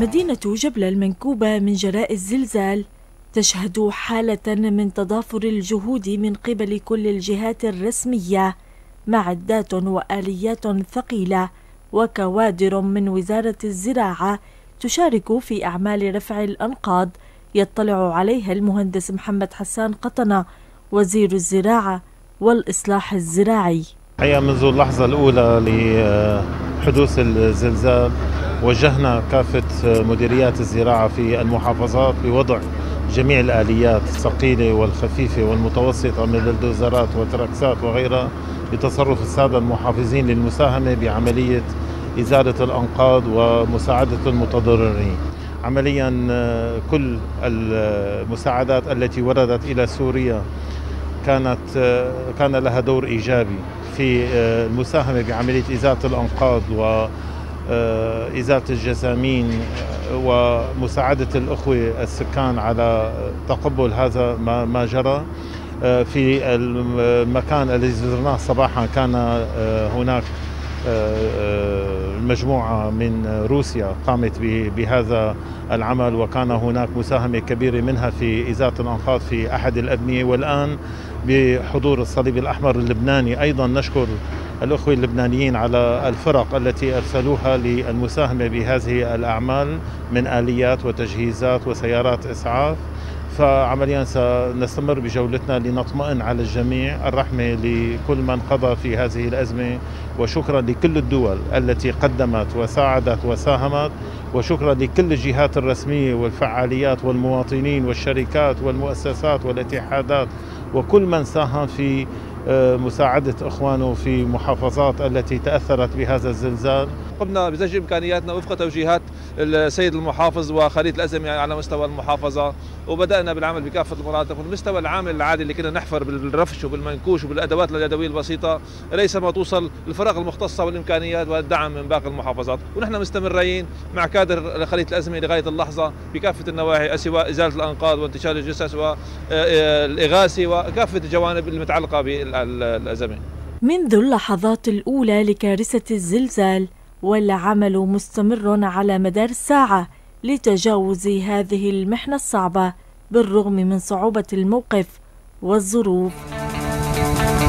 مدينة جبلة المنكوبة من جراء الزلزال تشهد حالة من تضافر الجهود من قبل كل الجهات الرسمية، معدات وآليات ثقيلة وكوادر من وزارة الزراعة تشارك في أعمال رفع الأنقاض يطلع عليها المهندس محمد حسان قطنة وزير الزراعة والإصلاح الزراعي. الحقيقة منذ اللحظة الأولى لحدوث الزلزال وجهنا كافة مديريات الزراعة في المحافظات بوضع جميع الآليات الثقيلة والخفيفة والمتوسطة من البلدوزرات وتراكسات وغيرها لتصرف السادة المحافظين للمساهمة بعملية إزالة الأنقاض ومساعدة المتضررين. عمليا كل المساعدات التي وردت إلى سوريا كان لها دور إيجابي في المساهمة بعملية إزالة الأنقاض وإزالة الجسامين ومساعدة الأخوة السكان على تقبل هذا ما جرى. في المكان الذي زرناه صباحا كان هناك مجموعة من روسيا قامت بهذا العمل، وكان هناك مساهمة كبيرة منها في إزالة الأنقاض في أحد الأبنية. والآن بحضور الصليب الأحمر اللبناني أيضا نشكر الأخوة اللبنانيين على الفرق التي أرسلوها للمساهمة بهذه الأعمال من آليات وتجهيزات وسيارات إسعاف. فعمليا سنستمر بجولتنا لنطمئن على الجميع. الرحمة لكل من قضى في هذه الأزمة، وشكرا لكل الدول التي قدمت وساعدت وساهمت، وشكرا لكل الجهات الرسمية والفعاليات والمواطنين والشركات والمؤسسات والاتحادات وكل من ساهم في مساعدة إخوانه في محافظات التي تأثرت بهذا الزلزال. قمنا بزج إمكانياتنا وفق توجيهات السيد المحافظ وخليط الأزمة على مستوى المحافظة، وبدأنا بالعمل بكافة المناطق. والمستوى العامل العادي اللي كنا نحفر بالرفش وبالمنكوش وبالأدوات اليدوية البسيطة ليس ما توصل الفرق المختصة والإمكانيات والدعم من باقي المحافظات، ونحن مستمرين مع كادر خليط الأزمة لغاية اللحظة بكافة النواحي، سواء إزالة الأنقاض وانتشال الجثث والإغاثة وكافة الجوانب المتعلقة بالأزمة. منذ اللحظات الأولى لكارثة الزلزال والعمل مستمر على مدار الساعة لتجاوز هذه المحنة الصعبة بالرغم من صعوبة الموقف والظروف.